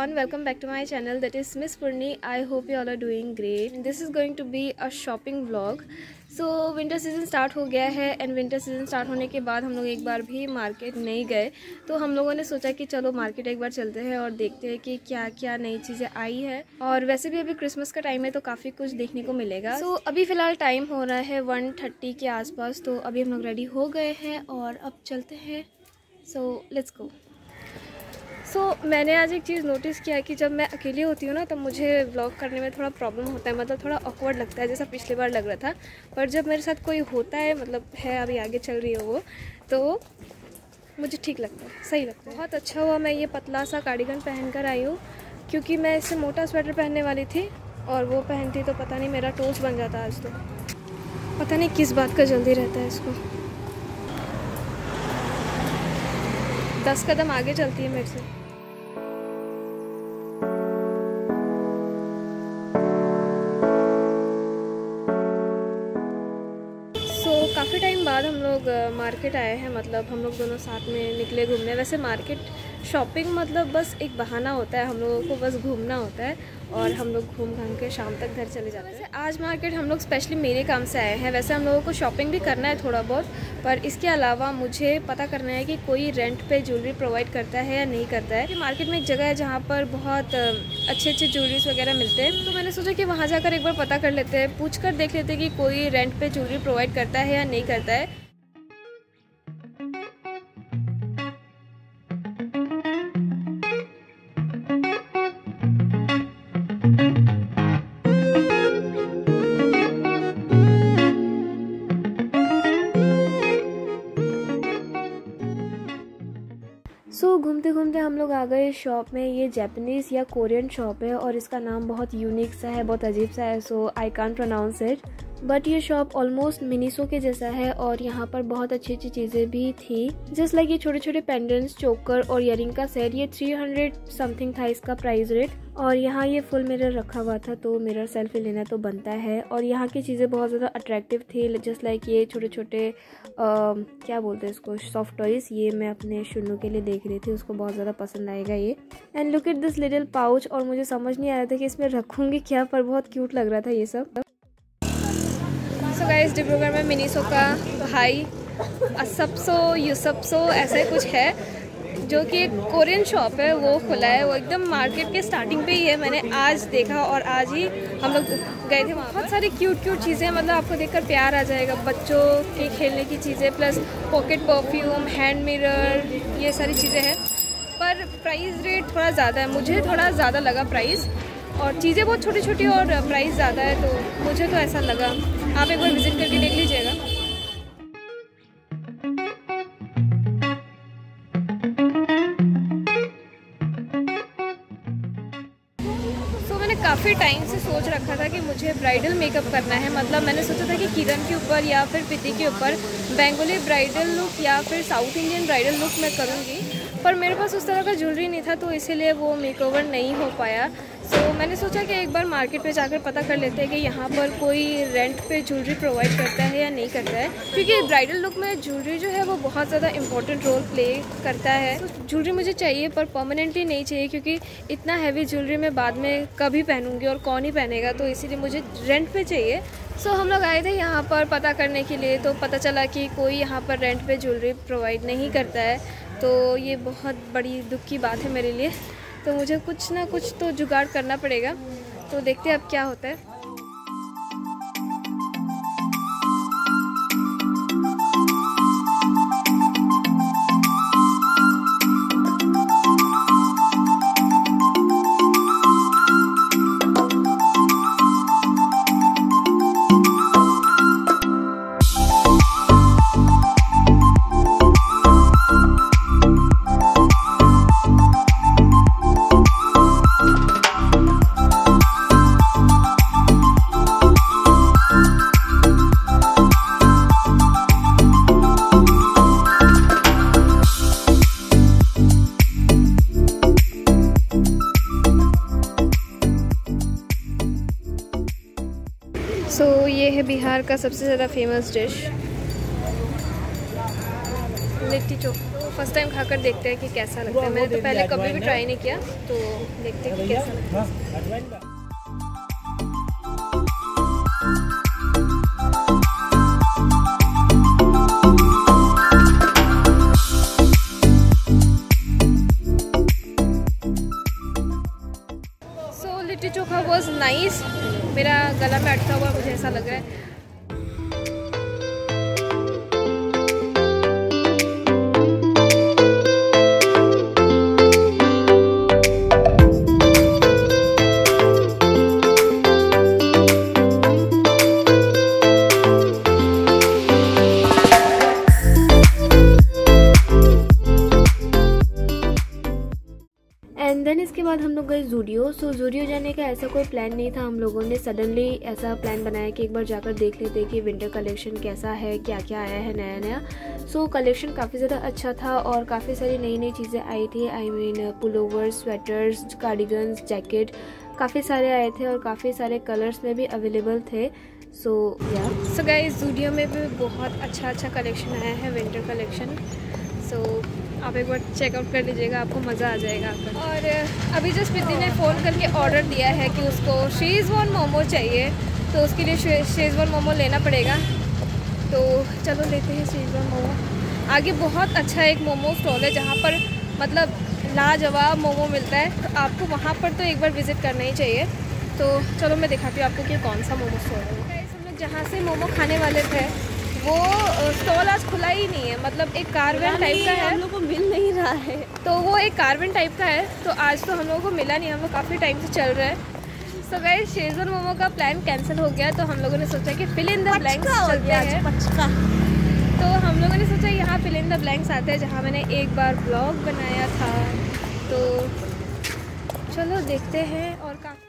everyone, welcome back to my channel, that is Misspurni. I hope you all are doing great. This is going to be a shopping vlog. So winter season start हो गया है and winter season start होने के बाद हम लोग एक बार भी मार्केट नहीं गए, तो हम लोगों ने सोचा कि चलो मार्केट एक बार चलते हैं और देखते हैं कि क्या क्या नई चीज़ें आई है। और वैसे भी अभी क्रिसमस का टाइम है तो काफ़ी कुछ देखने को मिलेगा। सो अभी फ़िलहाल टाइम हो रहा है 1:30 के आसपास, तो अभी हम लोग रेडी हो गए हैं और अब चलते हैं। So let's go. सो मैंने आज एक चीज़ नोटिस किया कि जब मैं अकेली होती हूँ ना तब मुझे व्लॉग करने में थोड़ा प्रॉब्लम होता है, मतलब थोड़ा ऑकवर्ड लगता है, जैसा पिछली बार लग रहा था। पर जब मेरे साथ कोई होता है, मतलब है अभी आगे चल रही है वो, तो मुझे ठीक लगता है, सही लगता है। बहुत अच्छा हुआ मैं ये पतला सा कार्डिगन पहन कर आई हूँ, क्योंकि मैं इससे मोटा स्वेटर पहनने वाली थी और वो पहनती तो पता नहीं मेरा टोस्ट बन जाता आज। तो पता नहीं किस बात का जल्दी रहता है इसको। 10 कदम आगे चलती है मेरे से। सो काफ़ी टाइम बाद हम लोग मार्केट आए हैं, मतलब हम लोग दोनों साथ में निकले घूमने। वैसे मार्केट शॉपिंग मतलब बस एक बहाना होता है, हम लोगों को बस घूमना होता है और हम लोग घूम घाम के शाम तक घर चले जाते हैं। वैसे आज मार्केट हम लोग स्पेशली मेरे काम से आए हैं। वैसे हम लोगों को शॉपिंग भी करना है थोड़ा बहुत, पर इसके अलावा मुझे पता करना है कि कोई रेंट पे ज्वेलरी प्रोवाइड करता है या नहीं करता है। मार्केट में एक जगह है जहाँ पर बहुत अच्छे अच्छे ज्वेलरीज वगैरह मिलते हैं, तो मैंने सोचा कि वहाँ जाकर एक बार पता कर लेते हैं, पूछ कर देख लेते हैं कि कोई रेंट पे ज्वेलरी प्रोवाइड करता है या नहीं करता है। सो घूमते घूमते हम लोग आ गए शॉप में। ये जापानीज़ या कोरियन शॉप है और इसका नाम बहुत यूनिक सा है, बहुत अजीब सा है, so I can't pronounce it. But ये शॉप ऑलमोस्ट मिनीसो के जैसा है और यहाँ पर बहुत अच्छी अच्छी चीज़ें भी थी। जस्ट लाइक ये छोटे छोटे पेंडेंट्स, चोकर और इयररिंग का सेट, ये 300 something था इसका प्राइस रेट। और यहाँ ये फुल मिरर रखा हुआ था, तो मिरर सेल्फी लेना तो बनता है। और यहाँ की चीज़ें बहुत ज़्यादा अट्रैक्टिव थी, जस्ट लाइक ये छोटे छोटे क्या बोलते हैं इसको, सॉफ्ट टॉयज। ये मैं अपने शुनू के लिए देख रही थी, उसको बहुत ज़्यादा पसंद आएगा ये। And look at this little pouch. और मुझे समझ नहीं आ रहा था कि इसमें रखूँगी क्या, पर बहुत क्यूट लग रहा था ये सब। सो गाइस, डिब्रूगढ़ में मिनीसो का भाई USUPSO यूसुपसो ऐसा कुछ है, जो कि एक कोरियन शॉप है, वो खुला है। वो एकदम मार्केट के स्टार्टिंग पे ही है, मैंने आज देखा और आज ही हम लोग गए थे वहाँ। बहुत सारी क्यूट क्यूट चीज़ें, मतलब आपको देखकर प्यार आ जाएगा। बच्चों के खेलने की चीज़ें plus pocket perfume, hand mirror, ये सारी चीज़ें हैं। पर प्राइस रेट थोड़ा ज़्यादा है, मुझे थोड़ा ज़्यादा लगा प्राइस, और चीज़ें बहुत छोटी छोटी और प्राइस ज़्यादा है, तो मुझे तो ऐसा लगा। आप एक बार विजिट करके देख लीजिएगा। तो मैंने काफ़ी टाइम से सोच रखा था कि मुझे ब्राइडल मेकअप करना है, मतलब मैंने सोचा था कि किरण के ऊपर या फिर प्रीति के ऊपर बेंगोली ब्राइडल लुक या फिर साउथ इंडियन ब्राइडल लुक मैं करूँगी, पर मेरे पास उस तरह का ज्वेलरी नहीं था, तो इसीलिए वो मेकओवर नहीं हो पाया। तो मैंने सोचा कि एक बार मार्केट पे जाकर पता कर लेते हैं कि यहाँ पर कोई रेंट पे ज्वेलरी प्रोवाइड करता है या नहीं करता है, क्योंकि ब्राइडल लुक में ज्वेलरी जो है वो बहुत ज़्यादा इम्पोर्टेंट रोल प्ले करता है। तो ज्वेलरी मुझे चाहिए पर परमानेंटली नहीं चाहिए, क्योंकि इतना हैवी ज्वेलरी मैं बाद में कभी पहनूँगी और कौन ही पहनेगा, तो इसीलिए मुझे रेंट पर चाहिए। सो हम लोग आए थे यहाँ पर पता करने के लिए, तो पता चला कि कोई यहाँ पर रेंट पर ज्वेलरी प्रोवाइड नहीं करता है, तो ये बहुत बड़ी दुख की बात है मेरे लिए। तो मुझे कुछ ना कुछ तो जुगाड़ करना पड़ेगा, तो देखते हैं अब क्या होता है। सो ये है बिहार का सबसे ज़्यादा famous dish litti chokha first time खाकर देखते हैं कि कैसा लगता है। मैंने तो पहले कभी भी ट्राई नहीं किया, तो देखते हैं कि कैसा लगता है। Litti chokha was nice. मेरा गला में अटका हुआ मुझे ऐसा लग रहा है। इसके बाद हम लोग गए ज़ूडियो। सो ज़ूडियो जाने का ऐसा कोई प्लान नहीं था। हम लोगों ने सडनली ऐसा प्लान बनाया कि एक बार जाकर देख लेते कि विंटर कलेक्शन कैसा है, क्या क्या आया है नया नया। सो कलेक्शन काफ़ी ज़्यादा अच्छा था और काफ़ी सारी नई नई चीज़ें आई थी। I mean pullovers, sweaters, cardigans, jacket काफ़ी सारे आए थे और काफ़ी सारे कलर्स में भी अवेलेबल थे। सो गाइस ज़ूडियो में भी बहुत अच्छा कलेक्शन आया है, विंटर कलेक्शन। सो आप एक बार चेकआउट कर लीजिएगा, आपको मज़ा आ जाएगा आपका। और अभी जस्ट प्रीति ने फ़ोन करके ऑर्डर दिया है कि उसको शेज़वान मोमो चाहिए, तो उसके लिए शेज़वान मोमो लेना पड़ेगा। तो चलो लेते हैं शेज़वान मोमो। आगे बहुत अच्छा एक मोमो स्टॉल है जहाँ पर मतलब लाजवाब मोमो मिलता है, तो आपको वहाँ पर तो एक बार विज़िट करना ही चाहिए। तो चलो मैं दिखाती हूँ आपको कि कौन सा मोमो स्टॉल है। हम लोग जहाँ से मोमो खाने वाले थे वो स्टॉल आज खुला ही नहीं है। मतलब एक कारवेन टाइप का है, हम लोग को मिल नहीं रहा है, तो वो एक कारवेन टाइप का है, तो आज तो हम लोगों को मिला नहीं। हम लोग काफ़ी टाइम से चल रहे हैं। सो गाइस शेज़वान मोमो का प्लान कैंसिल हो गया, तो हम लोगों ने सोचा कि फिल इन द ब्लैंक्स चलते हैं। तो हम लोगों ने सोचा यहाँ फिल इन द ब्लैंक्स आते हैं, जहाँ मैंने एक बार ब्लॉग बनाया था। तो चलो देखते हैं। और काफ़ी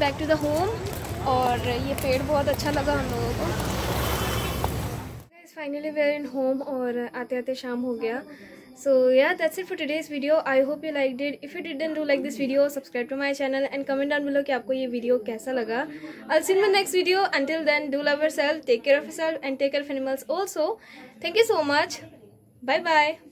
बैक टू द होम। और ये पेड़ बहुत अच्छा लगा हम लोगों को। Guys finally we are in home और आते आते शाम हो गया। So yeah that's it for today's video. I hope you like it. If you didn't do like this video, subscribe to my channel and comment down below कि आपको ये video कैसा लगा। I see in my next video. Until then do love yourself, take care of yourself and take care of animals also. Thank you so much. Bye bye.